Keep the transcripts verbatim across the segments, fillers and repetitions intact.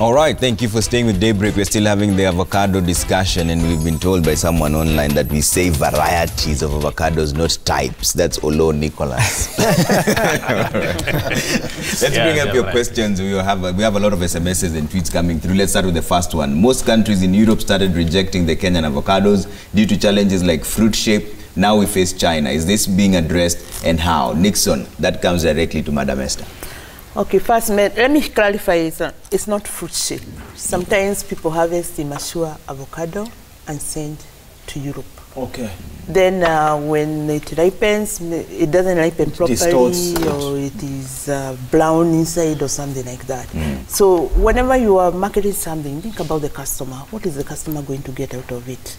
All right, thank you for staying with Daybreak. We're still having the avocado discussion, and we've been told by someone online that we say varieties of avocados, not types. That's Olo, Nicholas. Let's yeah, bring up yeah, your right. questions. We have, a, we have a lot of S M Ss and tweets coming through. Let's start with the first one. Most countries in Europe started rejecting the Kenyan avocados due to challenges like fruit shape. Now we face China. Is this being addressed, and how? Nixon, that comes directly to Madam Esther. Okay, first, let me clarify, it's, uh, it's not fruit shape. Sometimes people harvest the mature avocado and send to Europe. Okay. Then uh, when it ripens, it doesn't ripen properly, it or it is uh, brown inside or something like that. Mm. So whenever you are marketing something, think about the customer. What is the customer going to get out of it?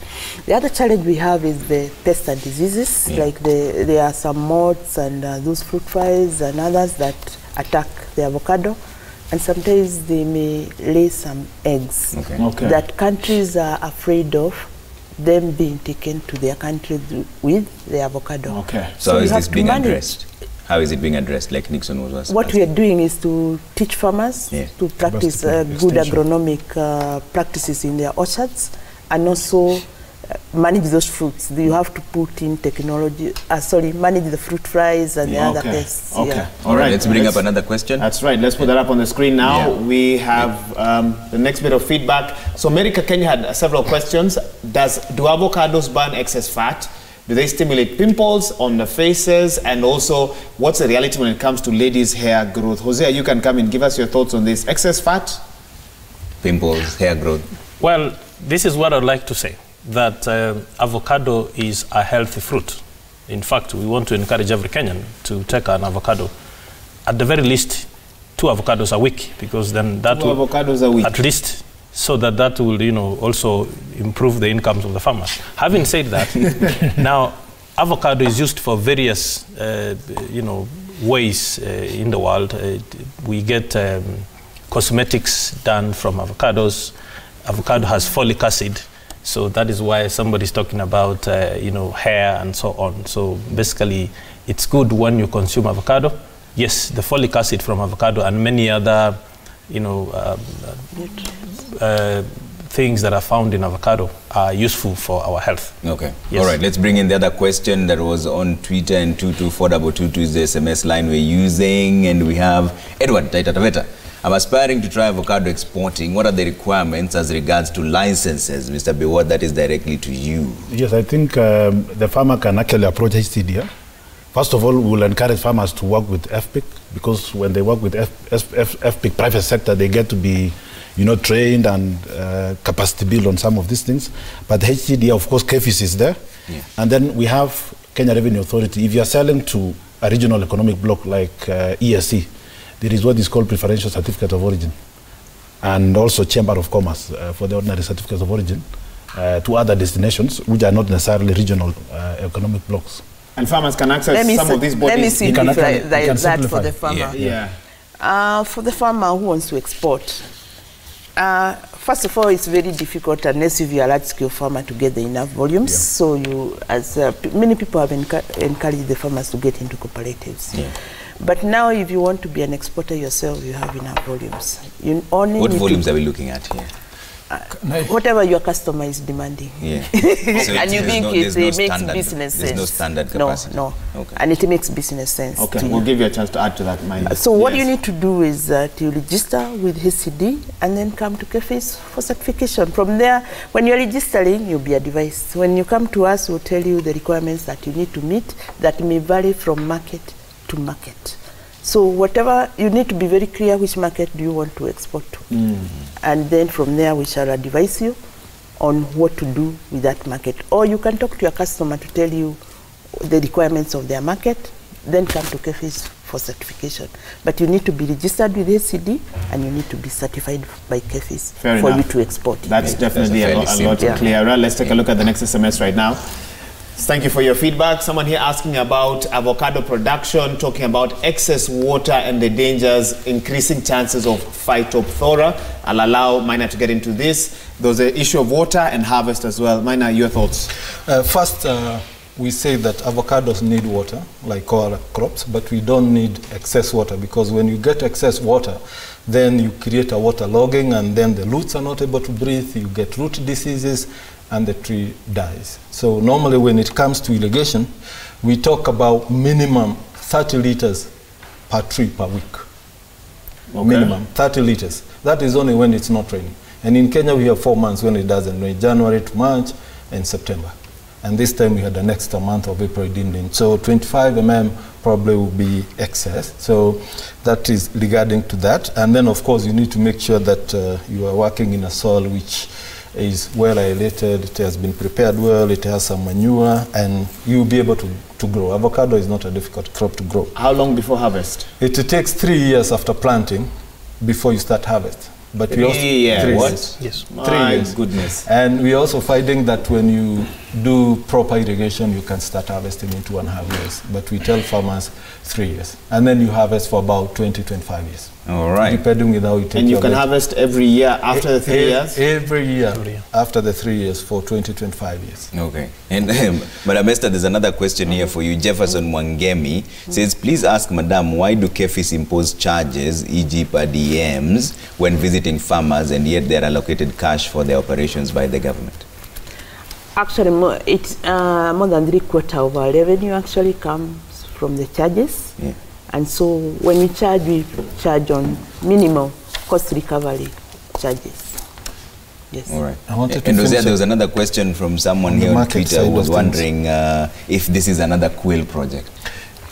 The other challenge we have is the pests and diseases. Yeah. Like the, there are some moths and uh, those fruit flies and others that attack the avocado, and sometimes they may lay some eggs okay. Okay. that countries are afraid of them being taken to their country with the avocado. Okay. So, so is this being manage. addressed? How is it being addressed, like Nixon was asking? What we are doing is to teach farmers yeah. to practice uh, good agronomic uh, practices in their orchards, and also manage those fruits. You have to put in technology, uh, sorry, manage the fruit flies and yeah, the okay. other pests. Okay, yeah. all right. Let's bring let's, up another question. That's right. Let's put that up on the screen now. Yeah. We have um, the next bit of feedback. So America Kenya had several questions. Does Do avocados burn excess fat? Do they stimulate pimples on the faces? And also, what's the reality when it comes to ladies' hair growth? Hosea, you can come and give us your thoughts on this. Excess fat? Pimples, hair growth. Well, this is what I'd like to say. That uh, avocado is a healthy fruit. In fact, we want to encourage every Kenyan to take an avocado. At the very least, two avocados a week, because then that two will... avocados a week. At least, so that that will, you know, also improve the incomes of the farmers. Having said that, now, avocado is used for various, uh, you know, ways uh, in the world. Uh, we get um, cosmetics done from avocados. Avocado has folic acid. So that is why somebody's talking about, uh, you know, hair and so on. So basically, it's good when you consume avocado. Yes, the folic acid from avocado and many other, you know, uh, uh, things that are found in avocado are useful for our health. Okay. Yes. All right. Let's bring in the other question that was on Twitter, and two two four two two is the S M S line we're using. And we have Edward Taita. I'm aspiring to try avocado exporting. What are the requirements as regards to licenses? Mister Beward, that is directly to you. Yes, I think um, the farmer can actually approach H C D A. First of all, we'll encourage farmers to work with F P I C, because when they work with F P I C private sector, they get to be, you know, trained and uh, capacity built on some of these things. But H C D A, of course, KEPHIS is there. Yeah. And then we have Kenya Revenue Authority. If you're selling to a regional economic bloc like uh, E S C, there is what is called preferential certificate of origin, and also chamber of commerce uh, for the ordinary certificates of origin uh, to other destinations, which are not necessarily regional uh, economic blocks. And farmers can access some of these bodies. Let me simplify that, that for the farmer. Yeah. Yeah. Uh, for the farmer who wants to export, uh, first of all, it's very difficult unless if you're a large-scale farmer to get the enough volumes. Yeah. So you, as uh, many people have encu encouraged the farmers to get into cooperatives. Yeah. But now, if you want to be an exporter yourself, you have enough volumes. You only what volumes are we looking at here? Uh, whatever your customer is demanding. Yeah. So and you think no, it, no it makes business sense. There's no standard capacity. No, no. Okay. And it makes business sense. Okay, we'll you. give you a chance to add to that. Uh, so yes. what you need to do is uh, to register with H C D and then come to KEPHIS for certification. From there, when you're registering, you'll be advised. When you come to us, we'll tell you the requirements that you need to meet that may vary from market to market. So whatever, you need to be very clear which market do you want to export to. Mm. And then from there we shall advise you on what to do with that market. Or you can talk to your customer to tell you the requirements of their market, then come to KEPHIS for certification. But you need to be registered with H C D and you need to be certified by KEPHIS for enough. you to export. That's it. definitely That's a, a, a lot yeah. clearer. Let's take yeah. a look at the next S M S right now. Thank you for your feedback. Someone here asking about avocado production, talking about excess water and the dangers, increasing chances of phytophthora. I'll allow Maina to get into this. There's the issue of water and harvest as well. Maina, your thoughts? Uh, first, uh, we say that avocados need water, like all crops, but we don't need excess water, because when you get excess water, then you create a water logging, and then the roots are not able to breathe, you get root diseases, and the tree dies. So normally when it comes to irrigation, we talk about minimum thirty liters per tree per week. Okay. Minimum thirty liters. That is only when it's not raining. And in Kenya, we have four months when it doesn't rain, January to March and September. And this time we had an extra month of April didn't rain. So twenty-five millimeters probably will be excess. So that is regarding to that. And then, of course, you need to make sure that uh, you are working in a soil which is well aerated, it has been prepared well, it has some manure, and you'll be able to, to grow. Avocado is not a difficult crop to grow. How long before harvest? It, it takes three years after planting before you start harvest. But we also, yeah, three what? Years. Yes. My three years. Goodness. And we're also finding that when you do proper irrigation, you can start harvesting in two and a half years. But we tell farmers three years. And then you harvest for about twenty, twenty-five years. All right. Depending on how you take And you can harvest every year after e the three e years? Every year, every year after the three years for twenty, twenty-five years. Okay. And um, Madam Esther, there's another question here for you. Jefferson Mwangemi says, please ask Madam, why do KEPHIS impose charges, for example per D Ms, when visiting farmers, and yet they're allocated cash for their operations by the government? Actually, more, it's uh, more than three quarter of our revenue actually comes from the charges. Yeah. And so when we charge, we charge on minimal cost recovery charges. Yes. All right. I wanted to and Hosea, there was another question from someone on here on Twitter who was wondering uh, if this is another Quill project.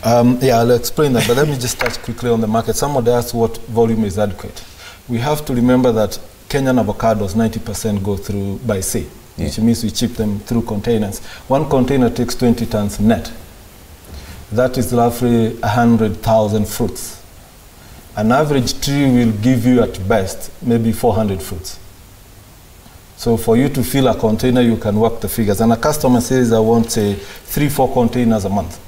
Um, yeah, I'll explain that, but let me just touch quickly on the market. Somebody asked what volume is adequate. We have to remember that Kenyan avocados, ninety percent go through by sea. Yeah. Which means we ship them through containers. One container takes twenty tons net. That is roughly one hundred thousand fruits. An average tree will give you at best maybe four hundred fruits. So for you to fill a container, you can work the figures. And a customer says, I want, say, three, four containers a month.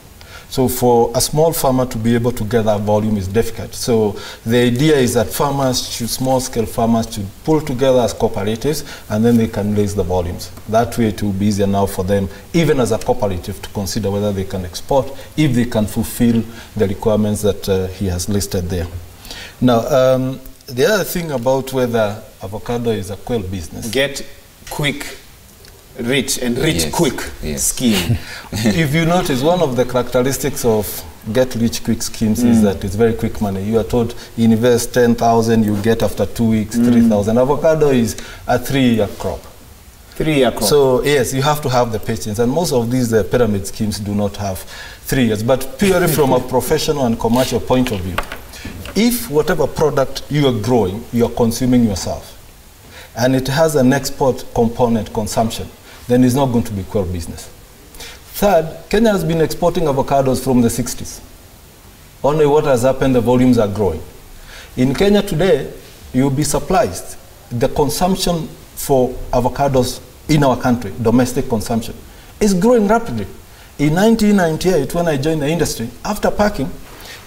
So for a small farmer to be able to get that volume is difficult. So the idea is that farmers, should, small scale farmers, should pull together as cooperatives, and then they can raise the volumes. That way it will be easier now for them, even as a cooperative, to consider whether they can export, if they can fulfill the requirements that uh, he has listed there. Now, um, the other thing about whether avocado is a quail business. Get quick. Rich and rich yes. quick yes. scheme. If you notice, one of the characteristics of get rich quick schemes mm. is that it's very quick money. You are told you invest ten thousand, you get after two weeks mm. three thousand. Avocado is a three-year crop. Three-year crop. So yes, you have to have the patience, and most of these uh, pyramid schemes do not have three years. But purely from a professional and commercial point of view, if whatever product you are growing, you are consuming yourself, and it has an export component consumption, then it's not going to be core business. Third, Kenya has been exporting avocados from the sixties. Only what has happened, the volumes are growing. In Kenya today, you'll be surprised. The consumption for avocados in our country, domestic consumption, is growing rapidly. In nineteen ninety-eight, when I joined the industry, after packing,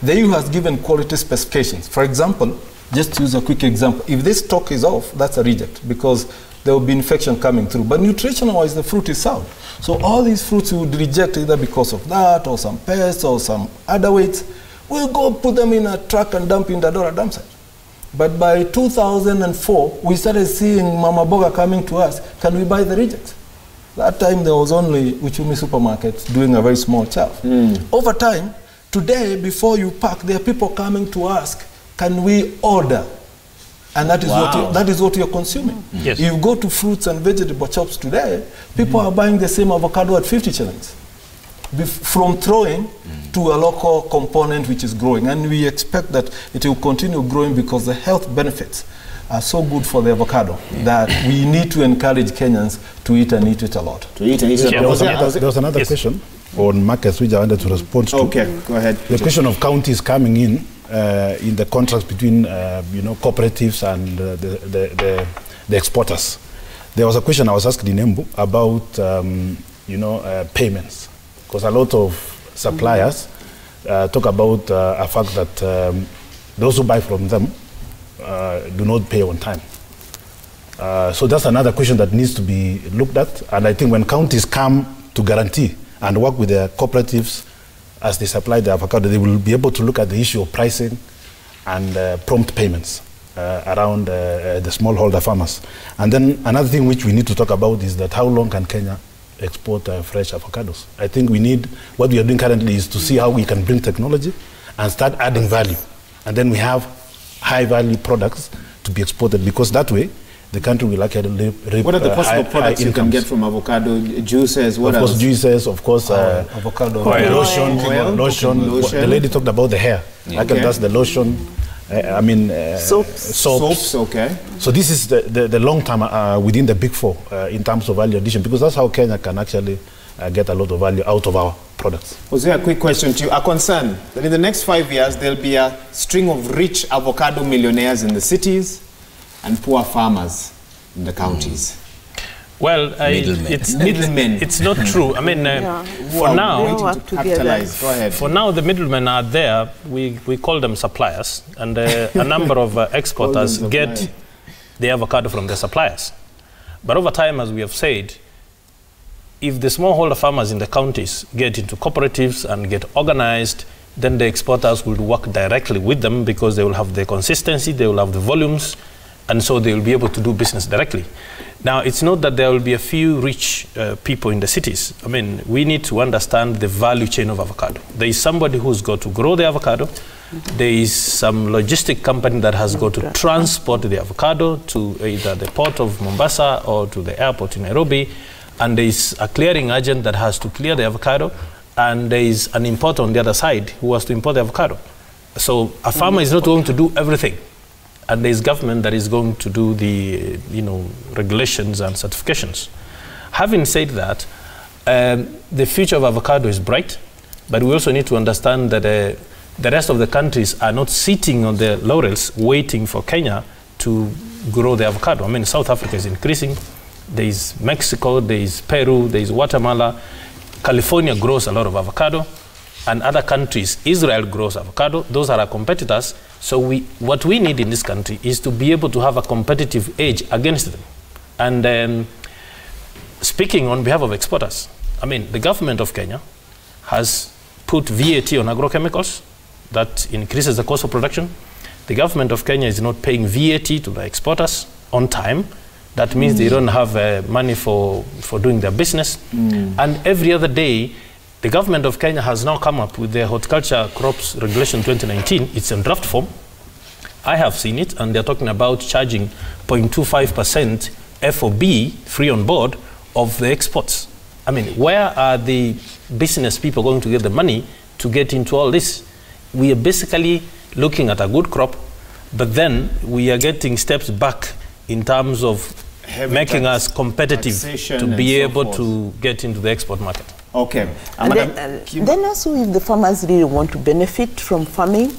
the E U has given quality specifications. For example, just to use a quick example, if this stalk is off, that's a reject, because there will be infection coming through. But nutritional-wise, the fruit is sound. So all these fruits you would reject either because of that, or some pests, or some other weights. We'll go put them in a truck and dump in the Dadora dump site. But by two thousand four, we started seeing Mama Boga coming to us, can we buy the rejects? That time there was only Uchumi supermarket doing a very small chaff. Mm. Over time, today, before you pack, there are people coming to ask, can we order? And that is, wow. what, you, that is what you're consuming. Mm-hmm. Yes. You go to fruits and vegetable shops today, people mm-hmm. are buying the same avocado at fifty shillings. From throwing mm-hmm. to a local component which is growing. And we expect that it will continue growing because the health benefits are so good for the avocado yeah. that we need to encourage Kenyans to eat and eat it a lot. To eat and eat it a lot. There was another yes. question on markets which I wanted to respond to. Okay, go ahead. The question of counties coming in. Uh, in the contracts between uh, you know cooperatives and uh, the, the, the the exporters, there was a question I was asked in Embu about um, you know uh, payments, because a lot of suppliers uh, talk about uh, a fact that um, those who buy from them uh, do not pay on time. Uh, so that's another question that needs to be looked at, and I think when counties come to guarantee and work with their cooperatives as they supply the avocado, they will be able to look at the issue of pricing and uh, prompt payments. uh, around uh, the smallholder farmers. And then another thing which we need to talk about is that how long can Kenya export uh, fresh avocados? I think we need, what we are doing currently is to see how we can bring technology and start adding value. And then we have high value products to be exported, because that way the country will actually live. What are the possible uh, high, products high you can get from avocado? Juices, what of else? Course, juices, of course, uh, oh, avocado oil. Oil. Lotion, oil. Lotion, lotion. lotion. The lady talked about the hair. Yeah. Okay. I can that's the lotion. Uh, I mean, uh, soaps. soaps. Soaps, okay. So this is the, the, the long term uh, within the big four uh, in terms of value addition, because that's how Kenya can actually uh, get a lot of value out of our products. Jose, a quick question to you. A concern that in the next five years, there'll be a string of rich avocado millionaires in the cities, and poor farmers in the counties. Well, I, middlemen. It's, middlemen. It's not true. I mean, uh, yeah. for well, now, to capitalize. Go ahead. For now, the middlemen are there. We we call them suppliers, and uh, a number of uh, exporters get the avocado from the suppliers. But over time, as we have said, if the smallholder farmers in the counties get into cooperatives and get organized, then the exporters will work directly with them, because they will have the consistency, they will have the volumes, and so they will be able to do business directly. Now, it's not that there will be a few rich uh, people in the cities. I mean, we need to understand the value chain of avocado. There is somebody who's got to grow the avocado. Mm-hmm. There is some logistic company that has got to transport the avocado to either the port of Mombasa or to the airport in Nairobi. And there is a clearing agent that has to clear the avocado. And there is an importer on the other side who has to import the avocado. So a farmer mm-hmm. is not going to do everything. And there is government that is going to do the, you know, regulations and certifications. Having said that, um, the future of avocado is bright, but we also need to understand that uh, the rest of the countries are not sitting on their laurels waiting for Kenya to grow the avocado. I mean, South Africa is increasing. There is Mexico, there is Peru, there is Guatemala. California grows a lot of avocado, and other countries. Israel grows avocado. Those are our competitors. So we, what we need in this country is to be able to have a competitive edge against them. And um, speaking on behalf of exporters, I mean, the government of Kenya has put V A T on agrochemicals. That increases the cost of production. The government of Kenya is not paying V A T to the exporters on time. That means mm. they don't have uh, money for, for doing their business. Mm. And every other day, the government of Kenya has now come up with the Horticulture Crops Regulation twenty nineteen. It's in draft form. I have seen it, and they're talking about charging zero point two five percent F O B, free on board, of the exports. I mean, where are the business people going to get the money to get into all this? We are basically looking at a good crop, but then we are getting steps back in terms of making us competitive to be able to get into the export market. Okay. And then, uh, then also, if the farmers really want to benefit from farming,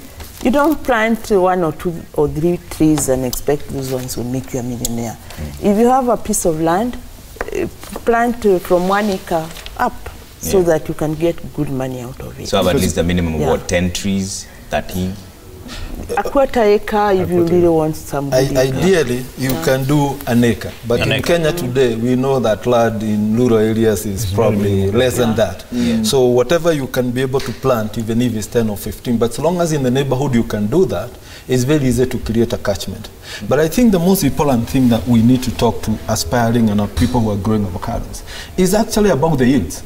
you don't plant one or two or three trees and expect those ones will make you a millionaire. Mm. If you have a piece of land, uh, plant uh, from one acre up, yeah. so that you can get good money out of it. So have at least a minimum of yeah. what, ten trees, thirty? A quarter acre if you really want some. I, ideally, you yeah. can do an acre. But an in acre. Kenya today, we know that land in rural areas is probably less yeah. than that. Yeah. So whatever you can be able to plant, even if it's ten or fifteen, but as long as in the neighborhood you can do that, it's very easy to create a catchment. But I think the most important thing that we need to talk to aspiring and our people who are growing avocados is actually about the yields.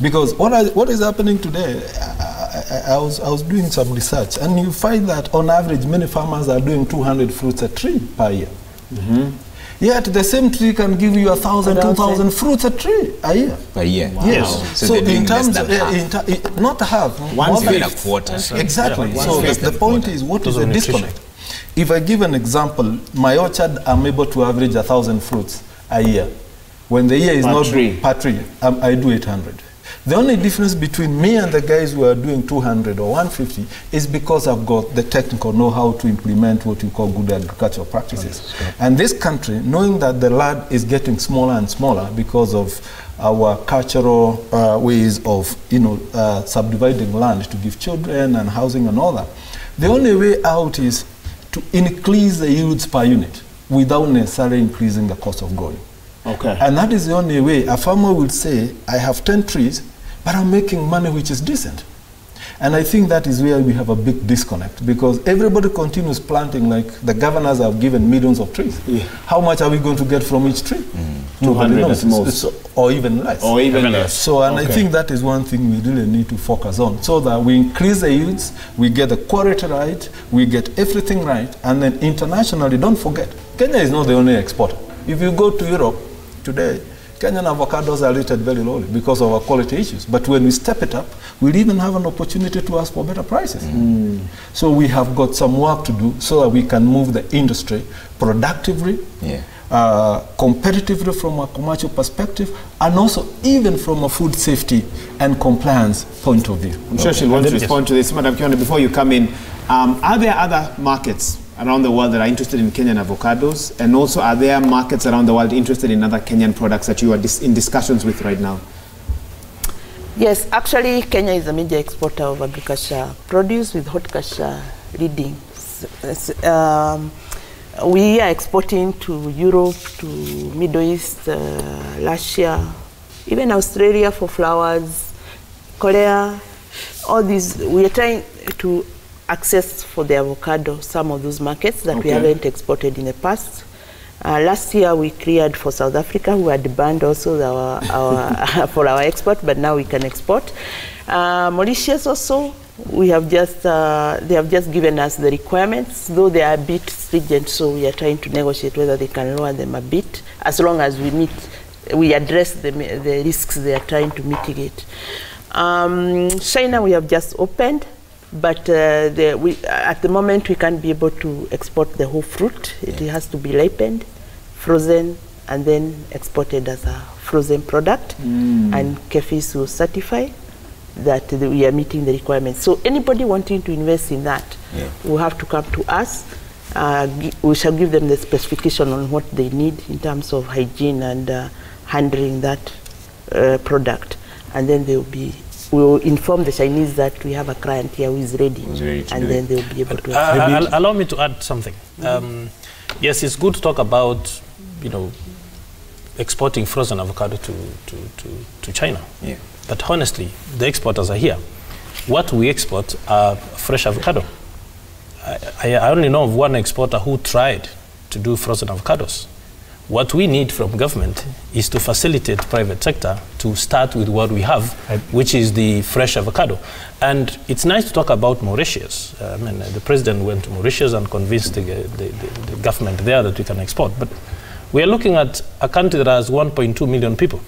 Because what, I, what is happening today, I, I, I, was, I was doing some research, and you find that on average many farmers are doing two hundred fruits a tree per year. Mm-hmm. Yet the same tree can give you one thousand, two thousand fruits a tree a year. Per year? Wow. Yes. So, so in terms of, uh, in not half, one third a quarter. Exactly. Yeah, so the, the point is, what is the disconnect? If I give an example, my orchard, I'm able to average one thousand fruts a year. When the year is per not tree. per tree, um, I do eight hundred. The only difference between me and the guys who are doing two hundred or one fifty is because I've got the technical know-how to implement what you call good agricultural practices. Right. And this country, knowing that the land is getting smaller and smaller because of our cultural uh, ways of, you know, uh, subdividing land to give children and housing and all that, the only way out is to increase the yields per unit without necessarily increasing the cost of growing. Okay. And that is the only way a farmer will say, I have ten trees, but I'm making money which is decent. And I think that is where we have a big disconnect, because everybody continues planting, like the governors have given millions of trees. Yeah. How much are we going to get from each tree? Mm. two hundred knows, most. Or even less. Or even, even less. So, and okay. I think that is one thing we really need to focus on, so that we increase the yields, we get the quality right, we get everything right, and then internationally, don't forget, Kenya is not the only exporter. If you go to Europe today, Kenyan avocados are rated very lowly because of our quality issues. But when we step it up, we'll even have an opportunity to ask for better prices. Mm. So we have got some work to do so that we can move the industry productively, yeah. uh, competitively from a commercial perspective, and also even from a food safety and compliance point of view. I'm sure okay. she'll want to respond to this. Madam Kiyoni, before you come in, um, are there other markets around the world that are interested in Kenyan avocados? And also, are there markets around the world interested in other Kenyan products that you are dis in discussions with right now? Yes, actually, Kenya is a major exporter of agriculture produce, with horticulture leading. Um, we are exporting to Europe, to Middle East, uh, Russia, even Australia for flowers, Korea, all these. We are trying to access for the avocado, some of those markets that okay. we haven't exported in the past. Uh, last year we cleared for South Africa, who had banned also our, our for our export, but now we can export. Uh, Mauritius also, we have just uh, they have just given us the requirements, though they are a bit stringent, so we are trying to negotiate whether they can lower them a bit, as long as we meet, we address the, the risks they are trying to mitigate. Um, China we have just opened, but uh, the, we, at the moment we can't be able to export the whole fruit. It yeah. has to be ripened, frozen, and then exported as a frozen product. Mm. And KEPHIS will certify that the, we are meeting the requirements. So anybody wanting to invest in that yeah. will have to come to us. Uh, we shall give them the specification on what they need in terms of hygiene and uh, handling that uh, product. And then they will be we will inform the Chinese that we have a client here who is ready, ready and then they will be able to... Uh, allow me to add something. Mm-hmm. um, yes, it's good to talk about, you know, exporting frozen avocado to, to, to, to China. Yeah. But honestly, the exporters are here. What we export are fresh avocado. I, I only know of one exporter who tried to do frozen avocados. What we need from government is to facilitate private sector to start with what we have, which is the fresh avocado. And it's nice to talk about Mauritius. I mean, the president went to Mauritius and convinced the, the, the, the government there that we can export. But we are looking at a country that has one point two million people.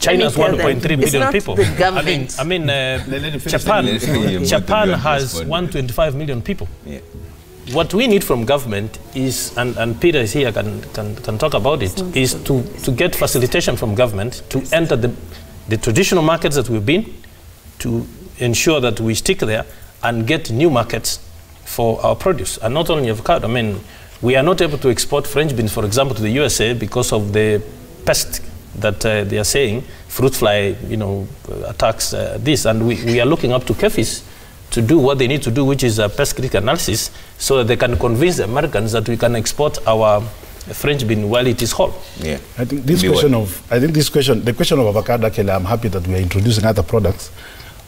China's one point three billion people. The government. I mean, I mean uh, Japan, Japan has one hundred twenty-five million people. Yeah. What we need from government is, and, and Peter is here, can, can, can talk about it, is to, to get facilitation from government to enter the, the traditional markets that we've been, to ensure that we stick there and get new markets for our produce. And not only avocado, I mean, we are not able to export French beans, for example, to the U S A because of the pest that uh, they are saying, fruit fly, you know, attacks uh, this. And we, we are looking up to KEPHIS to do what they need to do, which is a pest critic analysis, so that they can convince the Americans that we can export our French bean while it is whole. Yeah, I think this Beward. question of I think this question, the question of avocado, Kela, I'm happy that we are introducing other products,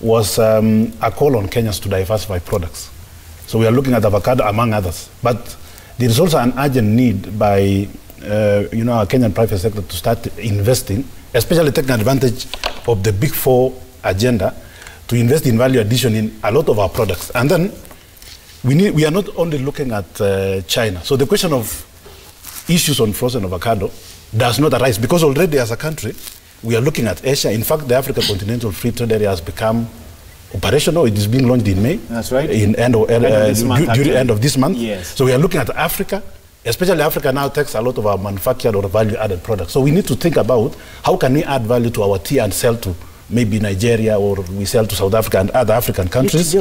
was um, a call on Kenyans to diversify products. So we are looking at avocado among others, but there is also an urgent need by uh, you know our Kenyan private sector to start investing, especially taking advantage of the Big Four agenda, to invest in value addition in a lot of our products. And then we, need, we are not only looking at uh, China. So the question of issues on frozen avocado does not arise, because already as a country, we are looking at Asia. In fact, the African Continental Free Trade Area has become operational. It is being launched in May. That's right. In end of, uh, end of month, during end of this month. Yes. So we are looking at Africa, especially Africa now takes a lot of our manufactured or value-added products. So we need to think about how can we add value to our tea and sell to maybe Nigeria, or we sell to South Africa and other African countries.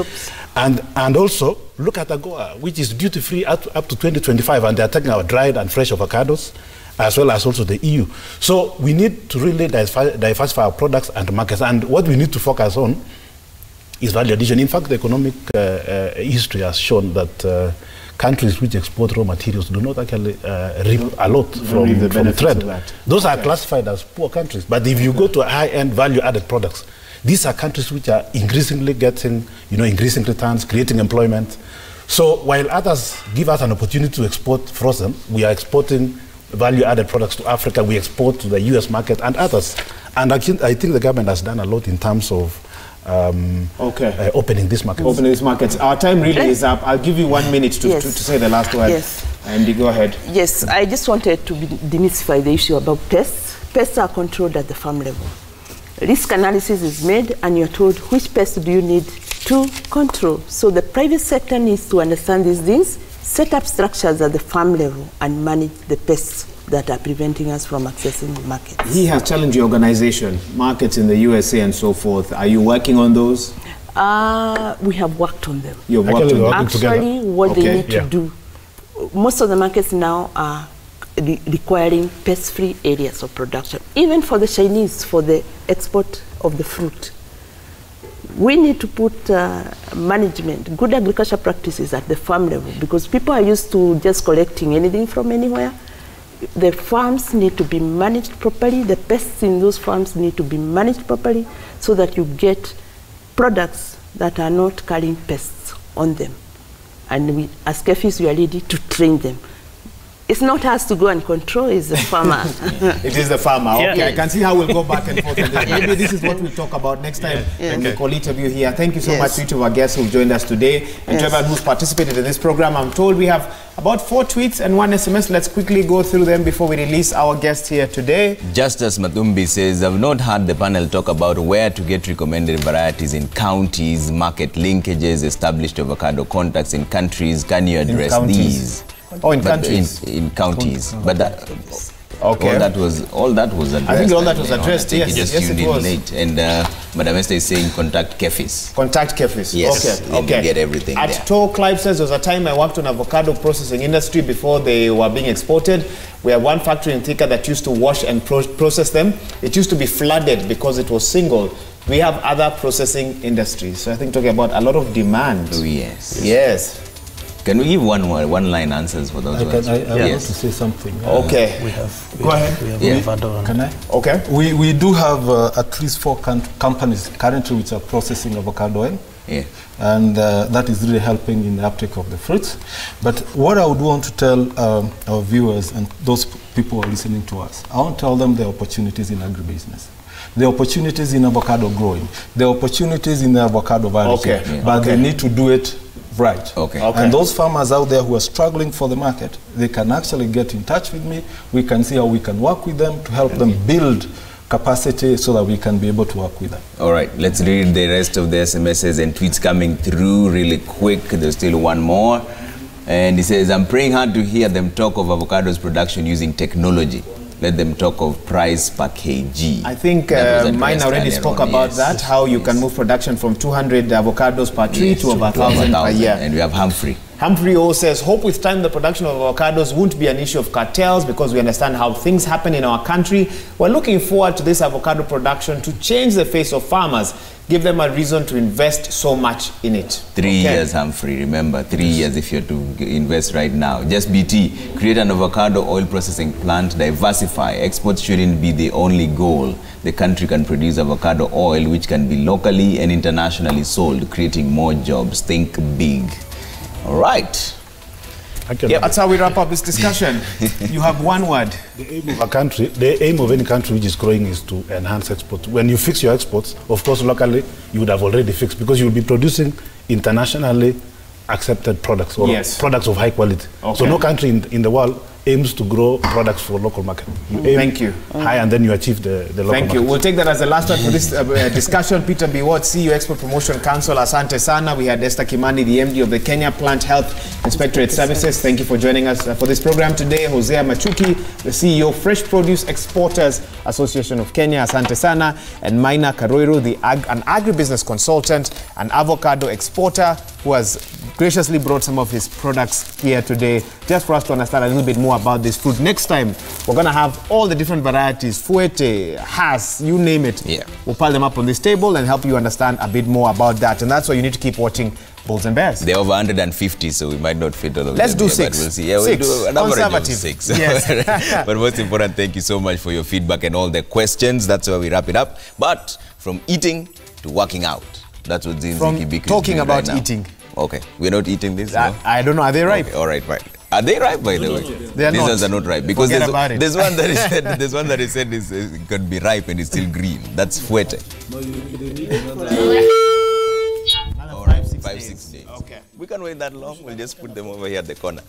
And, and also, look at AGOA, which is duty-free up, up to twenty twenty-five, and they're taking our dried and fresh avocados, as well as also the E U. So we need to really diversify our products and markets, and what we need to focus on is value addition. In fact, the economic uh, uh, history has shown that uh, countries which export raw materials do not actually uh, reap a lot from, the from trade. Those okay. are classified as poor countries. But if you go to high-end value-added products, These are countries which are increasingly getting, you know, increasing returns, creating employment. So while others give us an opportunity to export frozen, we are exporting value-added products to Africa. We export to the U S market and others. And I think the government has done a lot in terms of um, okay. uh, opening these markets. Opening these markets. Our time really is up. I'll give you one minute to, yes. to, to say the last word. Yes. Andy, go ahead. Yes, I just wanted to demystify the issue about pests. Pests are controlled at the farm level. Risk analysis is made and you're told which pests do you need to control. So the private sector needs to understand these things, set up structures at the farm level and manage the pests that are preventing us from accessing the markets. He has challenged your organization, markets in the U S A and so forth. Are you working on those? Uh, we have worked on them. You've worked on them. Actually, what okay. they need yeah. to do, most of the markets now are re requiring pest-free areas of production. Even for the Chinese, for the export of the fruit. We need to put uh, management, good agricultural practices at the farm level because people are used to just collecting anything from anywhere. The farms need to be managed properly, the pests in those farms need to be managed properly so that you get products that are not carrying pests on them. And we, as KEPHIS, we are ready to train them. It's not us to go and control, it's the farmer. It is the farmer. Okay, yeah. I can see how we'll go back and forth. Maybe this is what we'll talk about next time yeah. Yeah. when okay. we call each of you here. Thank you so yes. much to each of our guests who've joined us today and yes. to everyone who's participated in this program. I'm told we have about four tweets and one S M S. Let's quickly go through them before we release our guest here today. Justice Mathumbi says, I've not heard the panel talk about where to get recommended varieties in counties, market linkages, established avocado contacts in countries. Can you address these? Oh, in but countries. In, in counties, oh, but that, okay. all that was all that was addressed. I think all that was addressed. Yes, it just yes, it was. Late. And uh, Madam Esther is saying contact KEPHIS. Contact KEPHIS. Yes. Okay. Okay. Get everything. At Toe, Clive says there was a time I worked on avocado processing industry before they were being exported. We have one factory in Thika that used to wash and pro process them. It used to be flooded because it was single. We have other processing industries. So I think talking about a lot of demand. Oh yes. Yes. Can we give one word, one line answers for those I ones? Can, I, I yes. want to say something. Uh, okay. We have, we Go have, ahead. We have yeah. moved on. Can I? Okay. We, we do have uh, at least four companies currently which are processing avocado oil. Yeah. And uh, that is really helping in the uptake of the fruits. But what I would want to tell um, our viewers and those people who are listening to us, I want to tell them the opportunities in agribusiness. The opportunities in avocado growing. The opportunities in the avocado variety. Okay. Yeah. But okay. they need to do it right. Okay. okay. And those farmers out there who are struggling for the market, they can actually get in touch with me. We can see how we can work with them to help them build capacity so that we can be able to work with them. All right. Let's read the rest of the S M Ss and tweets coming through really quick. There's still one more. And he says, I'm praying hard to hear them talk of avocados production using technology. Let them talk of price per kg. I think uh, mine already spoke on. about yes. that, how you yes. can move production from two hundred avocados per tree yes. to over one thousand per year. And we have Humphrey. Humphrey O says, hope with time the production of avocados won't be an issue of cartels because we understand how things happen in our country. We're looking forward to this avocado production to change the face of farmers. Give them a reason to invest so much in it. Three okay. years, Humphrey. Remember, three years if you're to invest right now. Just B T, create an avocado oil processing plant, diversify. Exports shouldn't be the only goal. The country can produce avocado oil, which can be locally and internationally sold, creating more jobs. Think big. All right. Yeah, that's how we wrap up this discussion. You have one word. The aim of a country, the aim of any country which is growing is to enhance exports. When you fix your exports, of course, locally, you would have already fixed because you'll be producing internationally accepted products or yes. products of high quality. Okay. So no country in, in the world aims to grow products for local market. You aim Thank you. high and then you achieve the, the local Thank market. Thank you. We'll take that as the last one for this uh, uh, discussion. Peter Biwott, C E O Export Promotion Council, Asante Sana. We had Esther Kimani, the M D of the Kenya Plant Health Inspectorate Services. Thank you for joining us uh, for this program today. Hosea Machuki, the C E O Fresh Produce Exporters Association of Kenya, Asante Sana. And Maina Karoiru, the ag an agribusiness consultant, an avocado exporter, who has graciously brought some of his products here today just for us to understand a little bit more about this food. Next time, we're going to have all the different varieties, Fuerte, Hass, you name it. Yeah. We'll pile them up on this table and help you understand a bit more about that. And that's why you need to keep watching Bulls and Bears. They're over one hundred fifty, so we might not fit all of Let's them. Let's do here, six. We'll see. Yeah, six. We'll do an average of six. Yes. But most important, thank you so much for your feedback and all the questions. That's where we wrap it up. But from eating to working out. That's what Zinzi Kibiki is doing. Talking about right eating. Okay, we're not eating this. I, no? I don't know. Are they ripe? Okay, all right, right. Are they ripe, by the way? They are These not. ones are not ripe because there's, there's one that is said. There's one that is said is uh, can be ripe and it's still green. That's Fuerte. All right, five six days. Okay, we can wait that long. We'll just put them over here at the corner.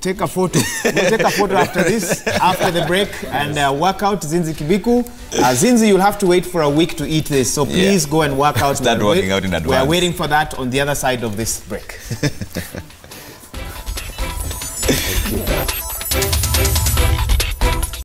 Take a photo. We'll take a photo after this, after the break, and uh, work out Zinzi Kibiku. Uh, Zinzi, you'll have to wait for a week to eat this, so please yeah. go and work out. Start working wait. out in advance. We are waiting for that on the other side of this break.